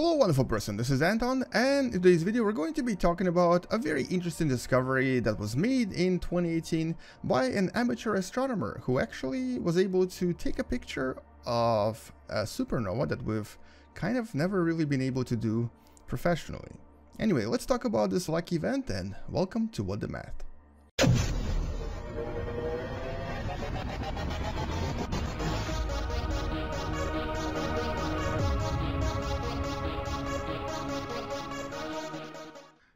Hello wonderful person, this is Anton, and in today's video we're going to be talking about a very interesting discovery that was made in 2018 by an amateur astronomer who actually was able to take a picture of a supernova that we've kind of never really been able to do professionally. Anyway, let's talk about this lucky event, and welcome to What the Math.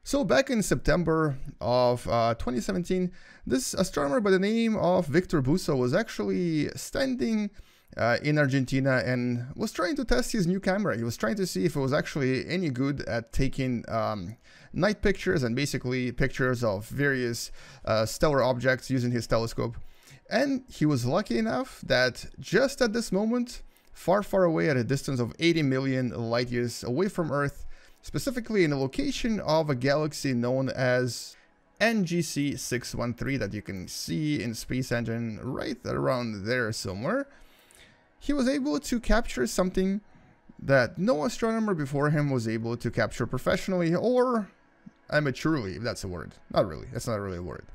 So back in September of 2017, this astronomer by the name of Victor Buso was actually standing in Argentina and was trying to test his new camera. He was trying to see if it was actually any good at taking night pictures and basically pictures of various stellar objects using his telescope. And he was lucky enough that just at this moment, far, far away at a distance of 80 million light years away from Earth, specifically in the location of a galaxy known as NGC 613 that you can see in Space Engine right around there somewhere, he was able to capture something that no astronomer before him was able to capture professionally or amateurly, if that's a word. Not really, that's not really a word.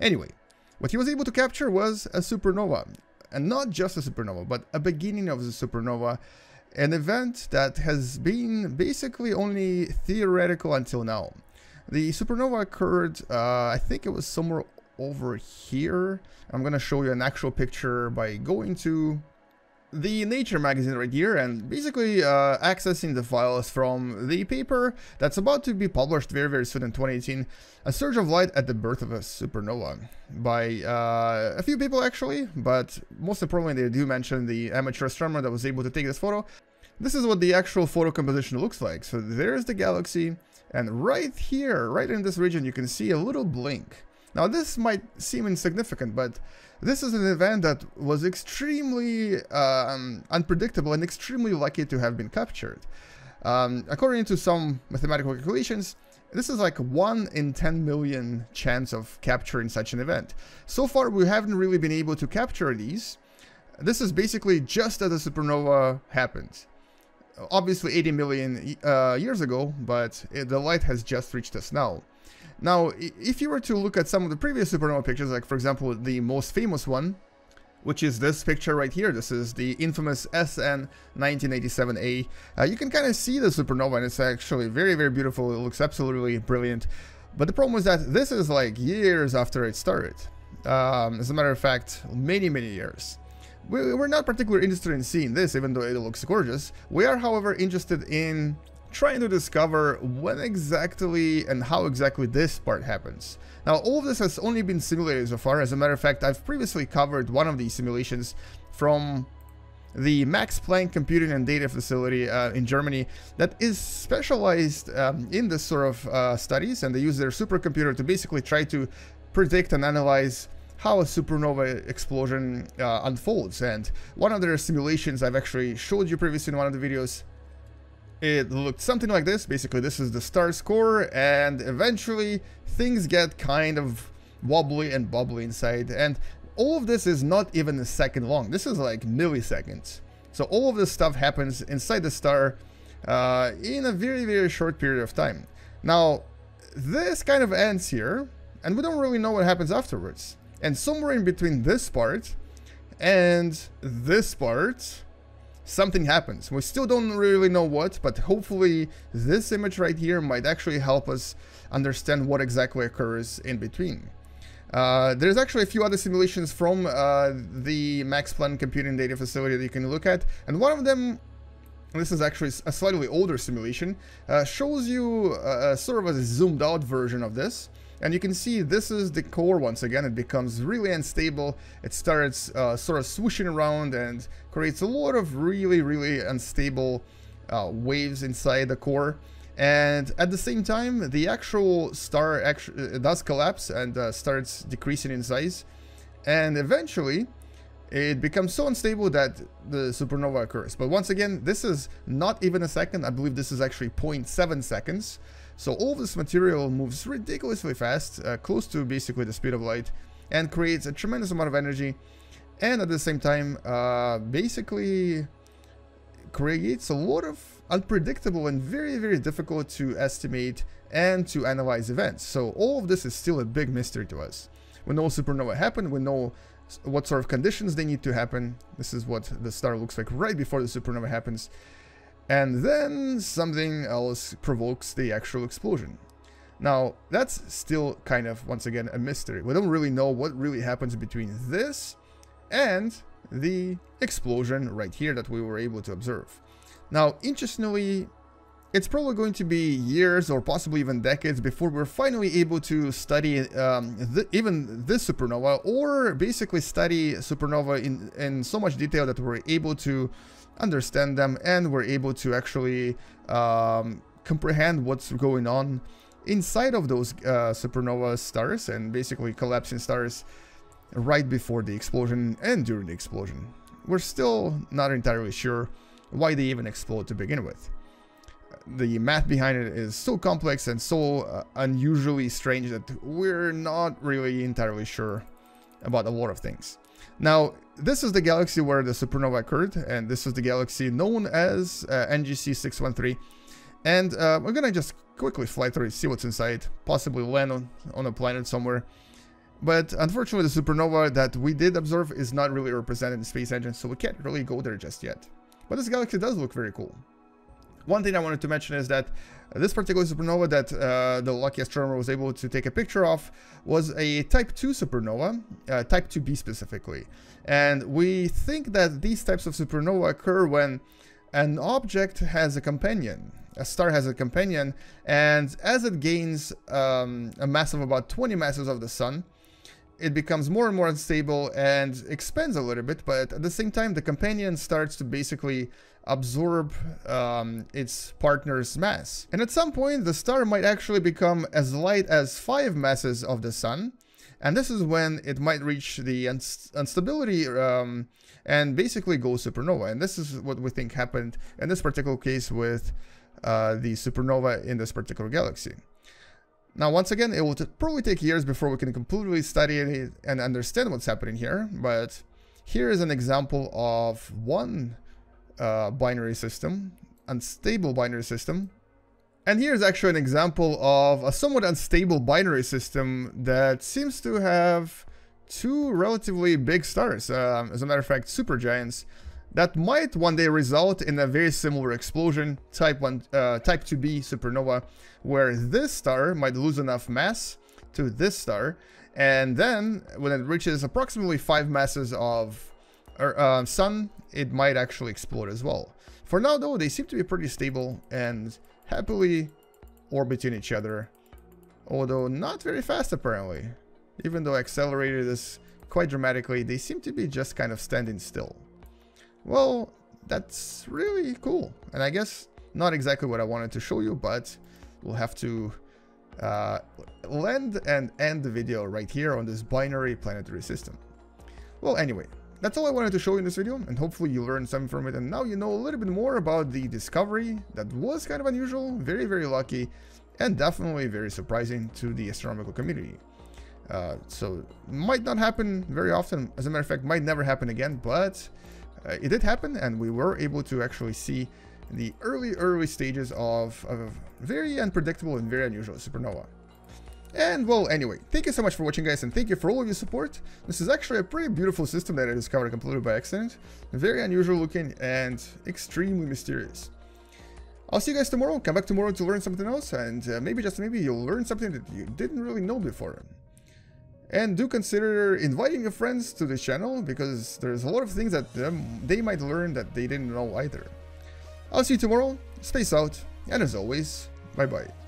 Anyway, what he was able to capture was a supernova, and not just a supernova, but a beginning of the supernova. An event that has been basically only theoretical until now. The supernova occurred, I think it was somewhere over here. I'm going to show you an actual picture by going to the Nature magazine right here and basically accessing the files from the paper that's about to be published very, very soon in 2018, A Surge of Light at the Birth of a Supernova, by a few people actually, but most importantly they do mention the amateur astronomer that was able to take this photo. This is what the actual photo composition looks like. So there's the galaxy, and right here, right in this region, you can see a little blink. Now this might seem insignificant, but this is an event that was extremely unpredictable and extremely lucky to have been captured. According to some mathematical calculations, this is like 1 in 10 million chance of capturing such an event. So far we haven't really been able to capture these. This is basically just as a supernova happened. Obviously 80 million years ago, but the light has just reached us now. Now, if you were to look at some of the previous supernova pictures, like for example the most famous one, which is this picture right here, this is the infamous SN 1987A, you can kind of see the supernova and it's actually very, very beautiful, it looks absolutely brilliant. But the problem is that this is like years after it started, as a matter of fact, many, many years. We're not particularly interested in seeing this, even though it looks gorgeous. We are, however, interested in trying to discover when exactly and how exactly this part happens. Now, all of this has only been simulated so far. As a matter of fact, I've previously covered one of these simulations from the Max Planck Computing and Data Facility in Germany that is specialized in this sort of studies, and they use their supercomputer to basically try to predict and analyze how a supernova explosion unfolds. And one of their simulations I've actually showed you previously in one of the videos, it looked something like this. Basically, this is the star's core, and eventually things get kind of wobbly and bubbly inside, and all of this is not even a second long. This is like milliseconds. So all of this stuff happens inside the star in a very, very short period of time. Now, this kind of ends here, and we don't really know what happens afterwards. And somewhere in between this part and this part, something happens. We still don't really know what, but hopefully this image right here might actually help us understand what exactly occurs in between. There's actually a few other simulations from the Max Planck Computing Data Facility that you can look at, and one of them, this is actually a slightly older simulation, shows you sort of a zoomed out version of this. And you can see this is the core once again. It becomes really unstable. It starts sort of swooshing around and creates a lot of really, really unstable waves inside the core. And at the same time, the actual star actually does collapse and starts decreasing in size. And eventually, it becomes so unstable that the supernova occurs. But once again, this is not even a second. I believe this is actually 0.7 seconds. So all this material moves ridiculously fast, close to basically the speed of light, and creates a tremendous amount of energy. And at the same time, basically creates a lot of unpredictable and very, very difficult to estimate and to analyze events. So all of this is still a big mystery to us. We know supernova happened, we know what sort of conditions they need to happen. This is what the star looks like right before the supernova happens. And then something else provokes the actual explosion. Now, that's still kind of, once again, a mystery. We don't really know what really happens between this and the explosion right here that we were able to observe. Now, interestingly, it's probably going to be years or possibly even decades before we're finally able to study even this supernova, or basically study supernova in so much detail that we're able to understand them and we're able to actually comprehend what's going on inside of those supernova stars and basically collapsing stars right before the explosion and during the explosion. We're still not entirely sure why they even explode to begin with. The math behind it is so complex and so unusually strange that we're not really entirely sure about a lot of things. Now, this is the galaxy where the supernova occurred, and this is the galaxy known as NGC 613. And we're gonna just quickly fly through it, see what's inside, possibly land on a planet somewhere. But unfortunately, the supernova that we did observe is not really represented in Space Engine, so we can't really go there just yet. But this galaxy does look very cool. One thing I wanted to mention is that this particular supernova that the lucky astronomer was able to take a picture of was a type 2 supernova, type 2b specifically. And we think that these types of supernova occur when an object has a companion. A star has a companion, and as it gains a mass of about 20 masses of the sun, it becomes more and more unstable and expands a little bit, but at the same time the companion starts to basically absorb its partner's mass. And at some point the star might actually become as light as 5 masses of the sun, and this is when it might reach the instability and basically go supernova. And this is what we think happened in this particular case with the supernova in this particular galaxy. Now, once again, it will probably take years before we can completely study it and understand what's happening here, but here is an example of one binary system, unstable binary system, and here's actually an example of a somewhat unstable binary system that seems to have two relatively big stars, as a matter of fact, supergiants, that might one day result in a very similar explosion, type 2b supernova, where this star might lose enough mass to this star, and then when it reaches approximately 5 masses of sun, it might actually explode as well. For now, though, they seem to be pretty stable and happily orbiting each other, although not very fast apparently. Even though I accelerated this quite dramatically, they seem to be just kind of standing still. Well, that's really cool, and I guess not exactly what I wanted to show you, but we'll have to land and end the video right here on this binary planetary system. Well, anyway, that's all I wanted to show you in this video, and hopefully you learned something from it, and now you know a little bit more about the discovery that was kind of unusual, very, very lucky, and definitely very surprising to the astronomical community. So might not happen very often, as a matter of fact, might never happen again, but it did happen, and we were able to actually see the early stages of a very unpredictable and very unusual supernova. And well, anyway, thank you so much for watching, guys, and thank you for all of your support. This is actually a pretty beautiful system that I discovered completely by accident. Very unusual looking and extremely mysterious. I'll see you guys tomorrow. Come back tomorrow to learn something else, and maybe, just maybe, you'll learn something that you didn't really know before. And do consider inviting your friends to this channel, because there's a lot of things that they might learn that they didn't know either. I'll see you tomorrow, space out, and as always, bye-bye.